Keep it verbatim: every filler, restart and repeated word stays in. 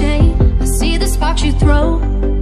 ricochet. I see the sparks you throw.